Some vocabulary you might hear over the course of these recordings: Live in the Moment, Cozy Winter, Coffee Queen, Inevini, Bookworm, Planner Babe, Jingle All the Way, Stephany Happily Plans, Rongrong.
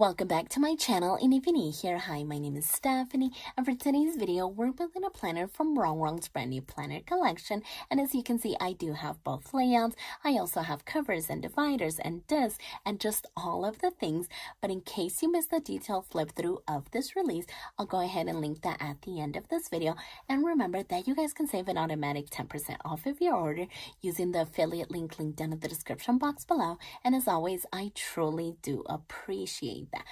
Welcome back to my channel. Inevini here. Hi, my name is Stephany, and for today's video we're building a planner from Rongrong's brand new planner collection. And as you can see, I do have both layouts. I also have covers and dividers and discs and just all of the things. But in case you missed the detailed flip through of this release, I'll go ahead and link that at the end of this video. And remember that you guys can save an automatic 10% off of your order using the affiliate link linked down in the description box below. And as always, I truly do appreciate that.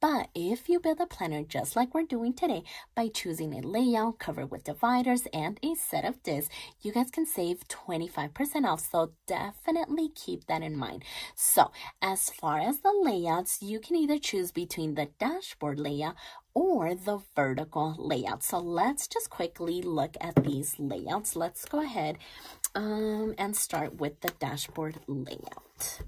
But if you build a planner just like we're doing today by choosing a layout, cover with dividers, and a set of discs, you guys can save 25% off, so definitely keep that in mind. So as far as the layouts, you can either choose between the dashboard layout or the vertical layout. So let's just quickly look at these layouts. Let's go ahead and start with the dashboard layout.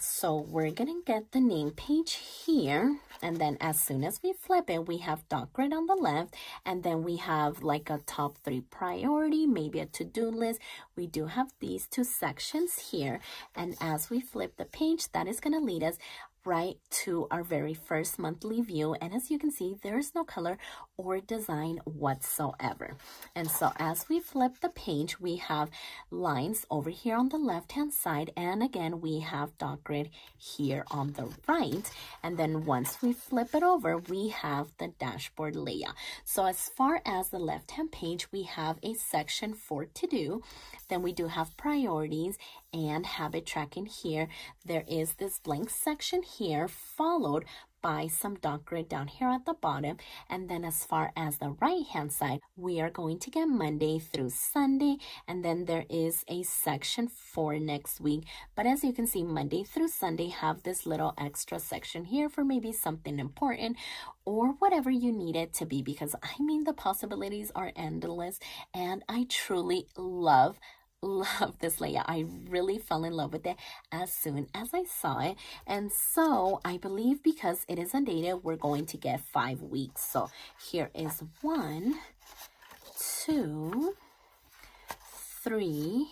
So we're gonna get the name page here, and then as soon as we flip it, we have dot grid on the left, and then we have like a top 3 priority, maybe a to-do list. We do have these 2 sections here, and as we flip the page, that is gonna lead us right to our very first monthly view. And as you can see, there is no color or design whatsoever. And so as we flip the page, we have lines over here on the left hand side, and again we have dot grid here on the right, and then once we flip it over, we have the dashboard layout. So as far as the left hand page, we have a section for to do, then we do have priorities and habit tracking here. There is this blank section here followed by some dot grid down here at the bottom, and then as far as the right hand side, we are going to get Monday through Sunday, and then there is a section for next week. But as you can see, Monday through Sunday have this little extra section here for maybe something important or whatever you need it to be, because I mean the possibilities are endless, and I truly love this layout. I really fell in love with it as soon as I saw it. And so I believe because it is undated, we're going to get 5 weeks. So here is 1, 2, 3,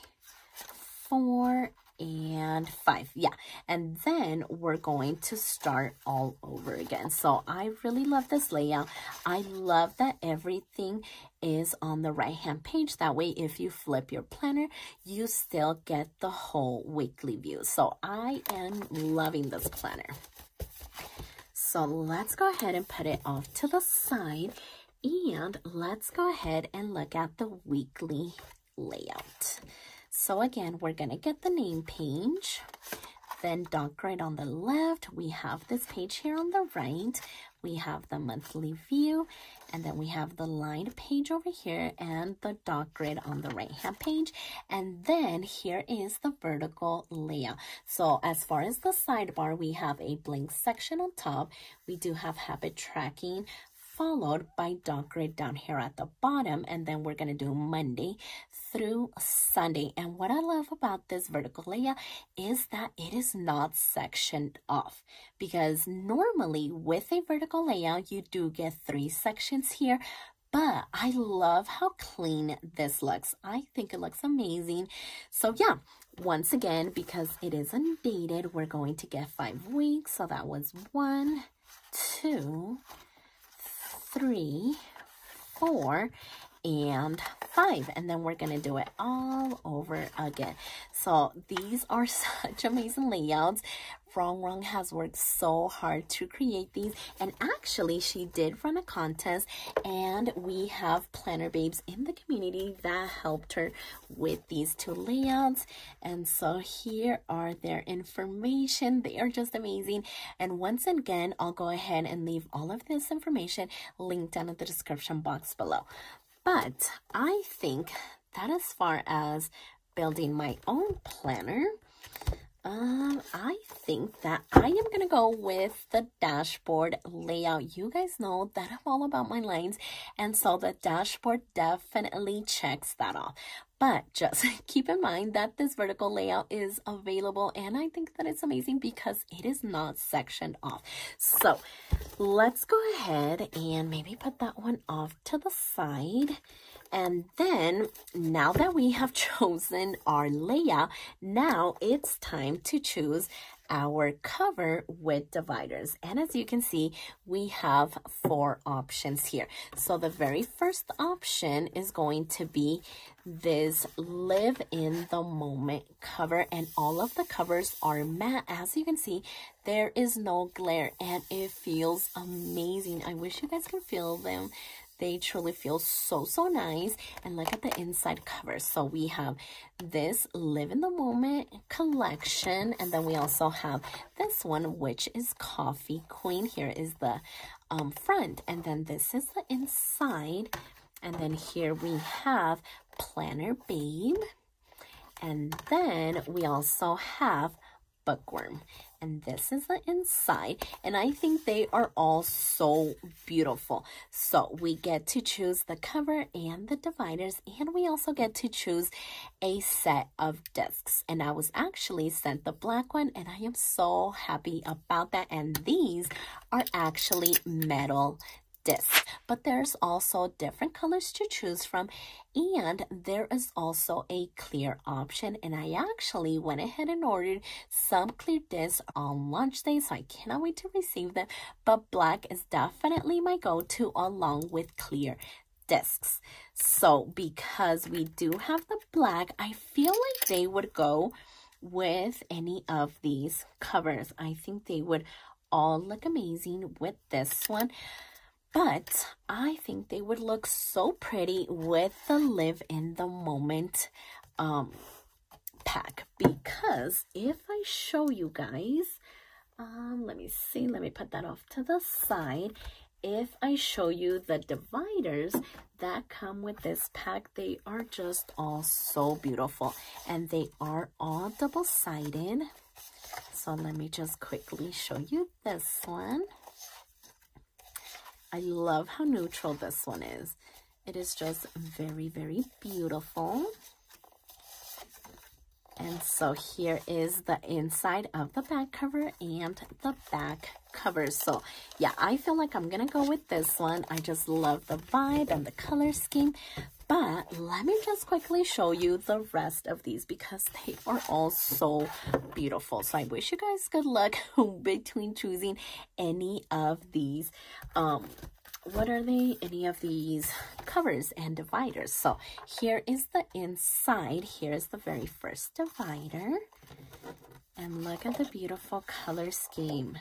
4, and 5. Yeah, and then we're going to start all over again. So I really love this layout. I love that everything is on the right hand page, that way if you flip your planner you still get the whole weekly view. So I am loving this planner. So let's go ahead and put it off to the side, and let's go ahead and look at the weekly layout. So again, we're gonna get the name page, then dot grid on the left, we have this page here on the right, we have the monthly view, and then we have the lined page over here and the dot grid on the right hand page, and then here is the vertical layout. So as far as the sidebar, we have a blank section on top, we do have habit tracking followed by dot grid down here at the bottom, and then we're gonna do Monday through Sunday. And what I love about this vertical layout is that it is not sectioned off, because normally with a vertical layout you do get 3 sections here, but I love how clean this looks. I think it looks amazing. So yeah, once again, because it is undated, we're going to get 5 weeks. So that was 1, 2, 3, 4, and 5, and then we're gonna do it all over again. So these are such amazing layouts. Rongrong has worked so hard to create these, and actually she did run a contest, and we have planner babes in the community that helped her with these 2 layouts. And so here are their information. They are just amazing, and once again I'll go ahead and leave all of this information linked down in the description box below. But I think that as far as building my own planner, I think that I am gonna go with the dashboard layout. You guys know that I'm all about my lines, and so the dashboard definitely checks that off. But just keep in mind that this vertical layout is available, and I think that it's amazing because it is not sectioned off. So let's go ahead and maybe put that one off to the side. And then now that we have chosen our layout, now it's time to choose our cover with dividers. And as you can see, we have four options here. So the very first option is going to be this Live in the Moment cover, and all of the covers are matte. As you can see, there is no glare and it feels amazing. I wish you guys could feel them. They truly feel so, so nice. And look at the inside cover. So we have this Live in the Moment collection. And then we also have this one, which is Coffee Queen. Here is the front. And then this is the inside. And then here we have Planner Babe. And then we also have Bookworm. And this is the inside, and I think they are all so beautiful. So we get to choose the cover and the dividers, and we also get to choose a set of discs. And I was actually sent the black one, and I am so happy about that. And these are actually metal discs, but there's also different colors to choose from, and there is also a clear option. And I actually went ahead and ordered some clear discs on launch day, so I cannot wait to receive them. But black is definitely my go-to along with clear discs. So because we do have the black, I feel like they would go with any of these covers. I think they would all look amazing with this one. But I think they would look so pretty with the Live in the Moment pack, because if I show you guys, let me see, let me put that off to the side. If I show you the dividers that come with this pack, they are just all so beautiful, and they are all double-sided. So let me just quickly show you this one. I love how neutral this one is. It is just very, very beautiful. And so here is the inside of the back cover and the back cover. So yeah, I feel like I'm gonna go with this one. I just love the vibe and the color scheme. But let me just quickly show you the rest of these, because they are all so beautiful. So I wish you guys good luck between choosing any of these, what are they? Any of these covers and dividers. So here is the inside. Here's the very first divider. And look at the beautiful color scheme.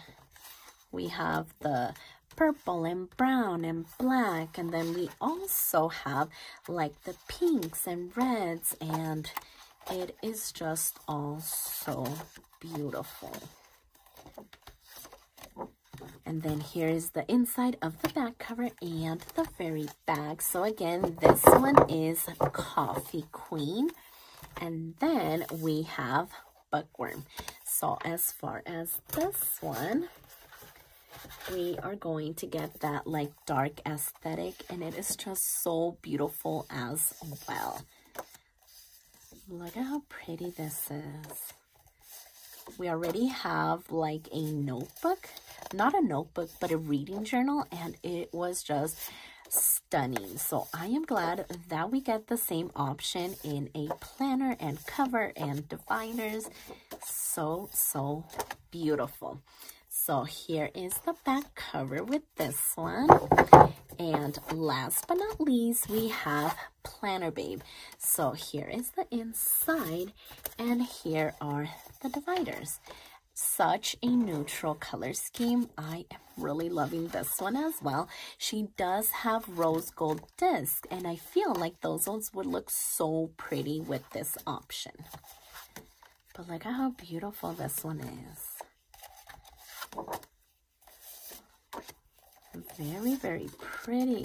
We have the purple and brown and black, and then we also have like the pinks and reds, and it is just all so beautiful. And then here is the inside of the back cover and the very back. So again, this one is Coffee Queen, and then we have Bookworm. So as far as this one, we are going to get that like dark aesthetic, and it is just so beautiful as well. Look at how pretty this is. We already have like a notebook, not a notebook, but a reading journal, and it was just stunning. So I am glad that we get the same option in a planner and cover and dividers. So, so beautiful. So here is the back cover with this one. And last but not least, we have Planner Babe. So here is the inside, and here are the dividers. Such a neutral color scheme. I am really loving this one as well. She does have rose gold discs, and I feel like those ones would look so pretty with this option. But look at how beautiful this one is. Very, very pretty.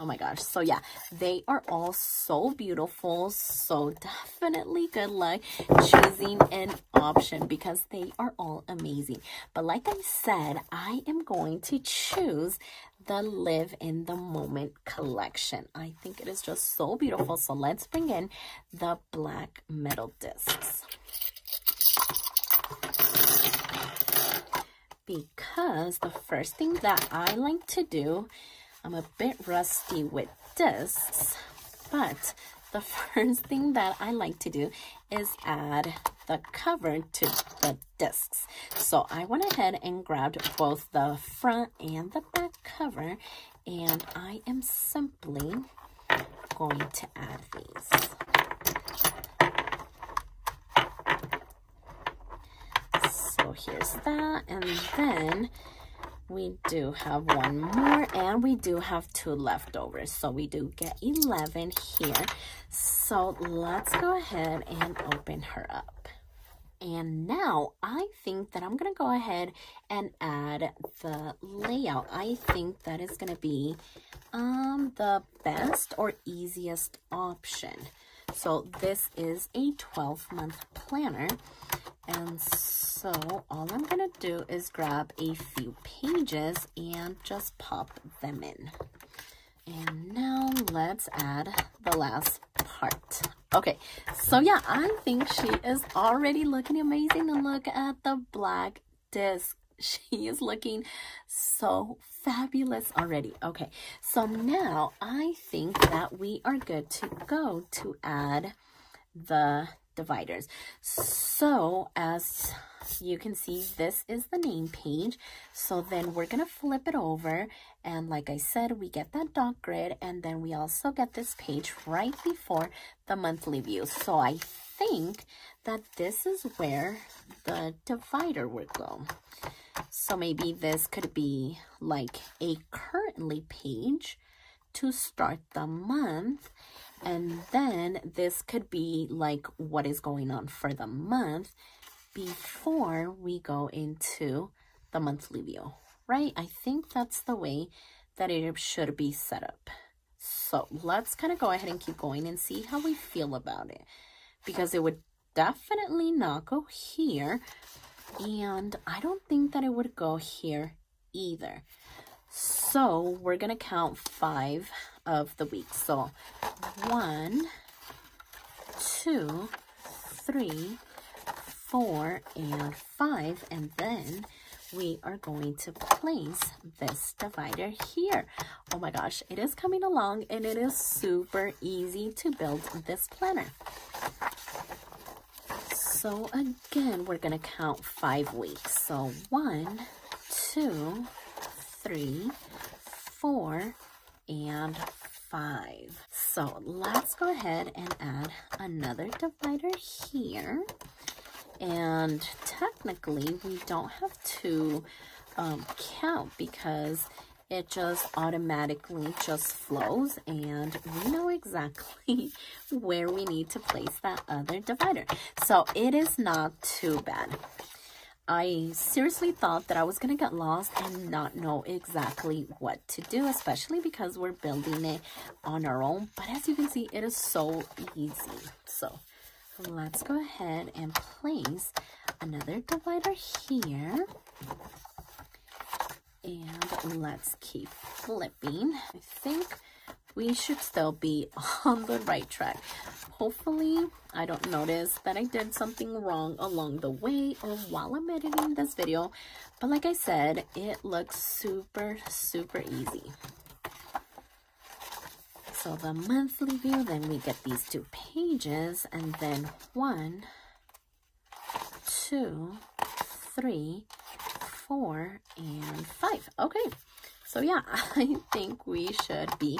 Oh my gosh. So yeah, they are all so beautiful. So definitely good luck choosing an option, because they are all amazing. But like I said, I am going to choose the Live in the Moment collection. I think it is just so beautiful. So let's bring in the black metal discs, because the first thing that I like to do, I'm a bit rusty with discs, but the first thing that I like to do is add the cover to the discs. So I went ahead and grabbed both the front and the back cover, and I am simply going to add these. So here's that, and then we do have one more, and we do have two leftovers, so we do get 11 here. So let's go ahead and open her up. And now I think that I'm gonna go ahead and add the layout. I think that is gonna be the best or easiest option. So this is a 12-month planner, and so all I'm gonna do is grab a few pages and just pop them in. And now let's add the last part. Okay, so yeah, I think she is already looking amazing, and look at the black disc. She is looking so fabulous already. Okay, so now I think that we are good to go to add the dividers. So as you can see, this is the name page. So then we're gonna flip it over, and like I said, we get that dot grid, and then we also get this page right before the monthly view. So I think that this is where the divider would go. So maybe this could be like a currently page to start the month, and then this could be like what is going on for the month before we go into the monthly view, right? I think that's the way that it should be set up. So let's kind of go ahead and keep going and see how we feel about it, because it would definitely not go here, and I don't think that it would go here either. So we're gonna count 5 of the week. So 1, 2, 3, 4, and 5, and then we are going to place this divider here. Oh my gosh, it is coming along, and it is super easy to build this planner. So again, we're gonna count 5 weeks. So 1, 2, 3, 4, and 5. So let's go ahead and add another divider here. And technically we don't have to count, because it just automatically just flows, and we know exactly where we need to place that other divider. So it is not too bad. I seriously thought that I was going to get lost and not know exactly what to do, especially because we're building it on our own. But as you can see, it is so easy. So let's go ahead and place another divider here. And let's keep flipping. I think we should still be on the right track. Hopefully, I don't notice that I did something wrong along the way or while I'm editing this video. But like I said, it looks super, super easy. So the monthly view, then we get these 2 pages, and then 1, 2, 3, 4, and 5. Okay, so yeah, I think we should be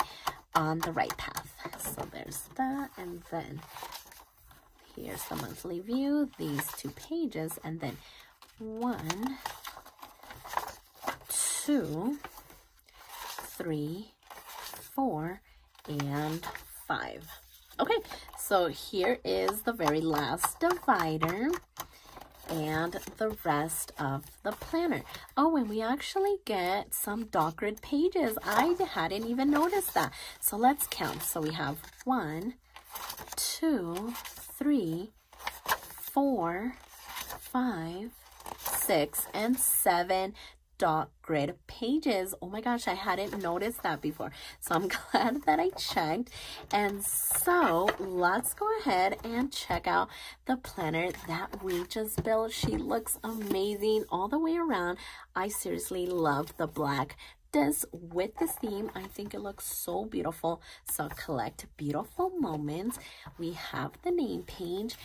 on the right path. So there's that, and then here's the monthly view, these 2 pages, and then 1, 2, 3, 4, and 5. Okay, so here is the very last divider and the rest of the planner. Oh, and we actually get some dot grid pages. I hadn't even noticed that. So let's count. So we have 1, 2, 3, 4, 5, 6, and 7 dot grid pages. Oh my gosh, I hadn't noticed that before. So I'm glad that I checked. And so let's go ahead and check out the planner that we just built. She looks amazing all the way around. I seriously love the black this with this theme. I think it looks so beautiful. So collect beautiful moments. We have the name page,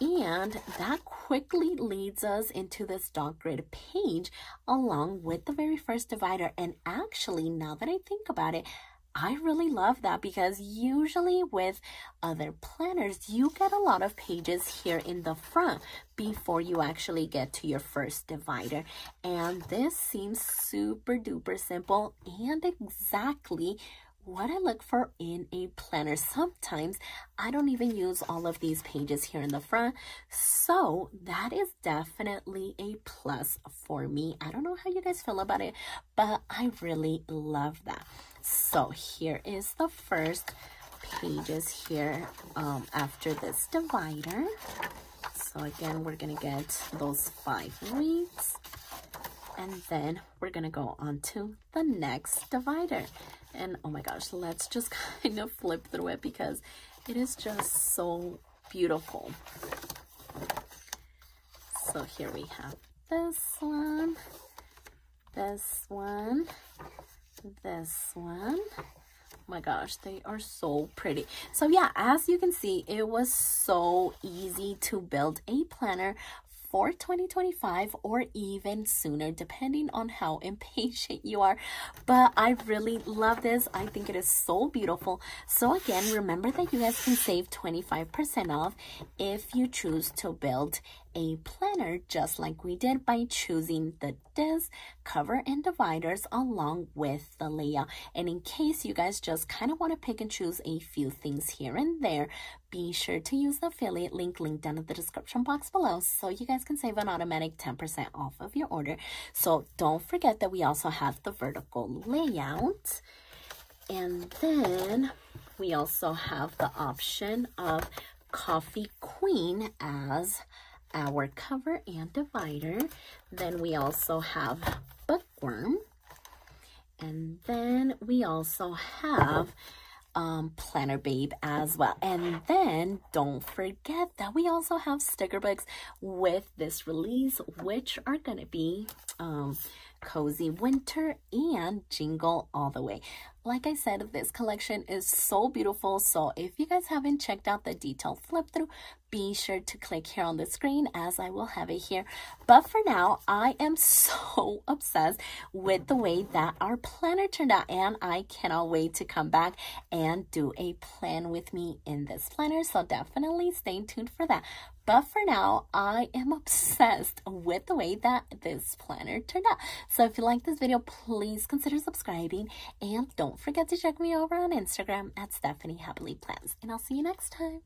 and that quickly leads us into this dot grid page along with the very first divider. And actually, now that I think about it, I really love that, because usually with other planners, you get a lot of pages here in the front before you actually get to your first divider. And this seems super duper simple and exactly what I look for in a planner. Sometimes I don't even use all of these pages here in the front, so that is definitely a plus for me. I don't know how you guys feel about it, but I really love that. So here is the first pages here after this divider. So again, we're gonna get those 5 weeks, and then we're gonna go on to the next divider. And oh my gosh, let's just kind of flip through it because it is just so beautiful. So here we have this one. Oh my gosh, they are so pretty. So yeah, as you can see, it was so easy to build a planner for 2025 or even sooner, depending on how impatient you are. But I really love this. I think it is so beautiful. So again, remember that you guys can save 25% off if you choose to build a planner just like we did, by choosing the disc, cover, and dividers along with the layout. And in case you guys just kind of want to pick and choose a few things here and there, be sure to use the affiliate link linked down in the description box below, so you guys can save an automatic 10% off of your order. So don't forget that we also have the vertical layout, and then we also have the option of Coffee Queen as our cover and divider. Then we also have Bookworm, and then we also have Planner Babe as well. And then don't forget that we also have sticker books with this release, which are gonna be Cozy Winter and Jingle All the Way. Like I said, this collection is so beautiful. So if you guys haven't checked out the detailed flip through, be sure to click here on the screen, as I will have it here. But for now, I am so obsessed with the way that our planner turned out, and I cannot wait to come back and do a plan with me in this planner. So definitely stay tuned for that. But for now, I am obsessed with the way that this planner turned out. So if you like this video, please consider subscribing, and don't forget to check me over on Instagram at Stephany Happily Plans, and I'll see you next time.